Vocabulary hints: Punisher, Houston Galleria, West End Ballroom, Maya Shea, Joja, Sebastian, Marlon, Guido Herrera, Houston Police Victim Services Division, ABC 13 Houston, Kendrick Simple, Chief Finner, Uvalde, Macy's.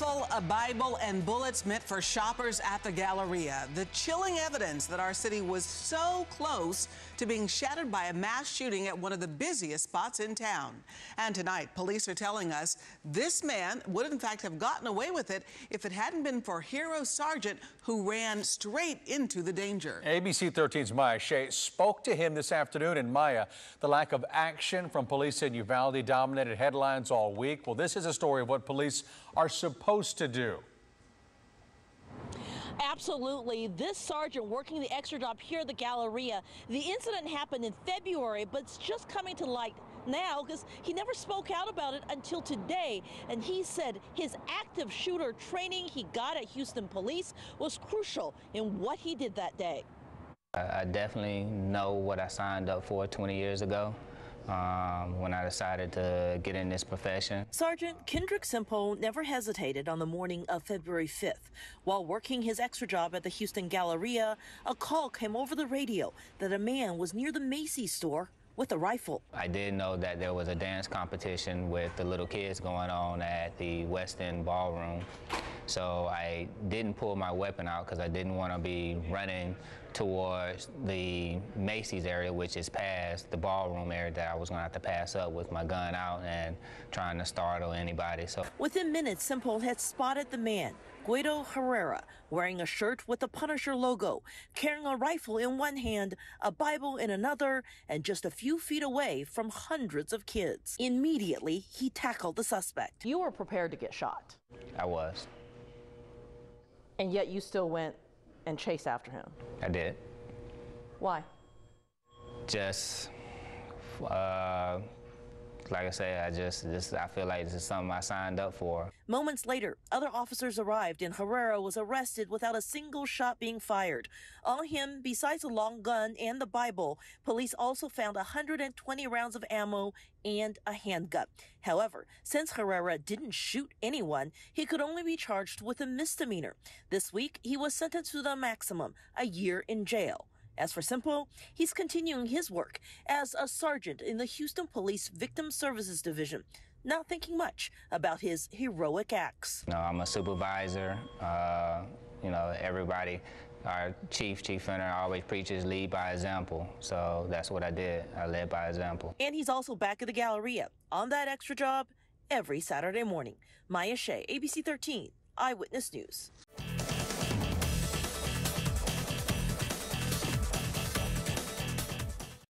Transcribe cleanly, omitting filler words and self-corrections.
rifle, a Bible, and bullets meant for shoppers at the Galleria. The chilling evidence that our city was so close to being shattered by a mass shooting at one of the busiest spots in town. And tonight, police are telling us this man would in fact have gotten away with it if it hadn't been for Hero Sergeant, who ran straight into the danger. ABC 13's Maya Shea spoke to him this afternoon. And Maya, the lack of action from police in Uvalde dominated headlines all week. Well, this is a story of what police are supposed to do. Absolutely. This sergeant working the extra job here at the Galleria, the incident happened in February, but it's just coming to light now because he never spoke out about it until today. And he said his active shooter training he got at Houston Police was crucial in what he did that day. I definitely know what I signed up for 20 years ago. When I decided to get in this profession. Sergeant Kendrick Simple never hesitated on the morning of February 5th. While working his extra job at the Houston Galleria, a call came over the radio that a man was near the Macy's store with a rifle. I did know that there was a dance competition with the little kids going on at the West End Ballroom. So I didn't pull my weapon out because I didn't want to be running towards the Macy's area, which is past the ballroom area that I was going to have to pass up with my gun out and trying to startle anybody. So within minutes, Simple had spotted the man, Guido Herrera, wearing a shirt with the Punisher logo, carrying a rifle in one hand, a Bible in another, and just a few feet away from hundreds of kids. Immediately, he tackled the suspect. You were prepared to get shot. I was. And yet you still went and chase after him? I did. Why? Just, like I say, I feel like this is something I signed up for. Moments later, other officers arrived and Herrera was arrested without a single shot being fired. On him, besides a long gun and the Bible, police also found 120 rounds of ammo and a handgun. However, since Herrera didn't shoot anyone, he could only be charged with a misdemeanor. This week, he was sentenced to the maximum, a year in jail. As for Simple, he's continuing his work as a sergeant in the Houston Police Victim Services Division, not thinking much about his heroic acts. No, I'm a supervisor. You know, everybody, our Chief Finner, always preaches lead by example. So that's what I did. I led by example. And he's also back at the Galleria on that extra job every Saturday morning. Maya Shea, ABC 13, Eyewitness News.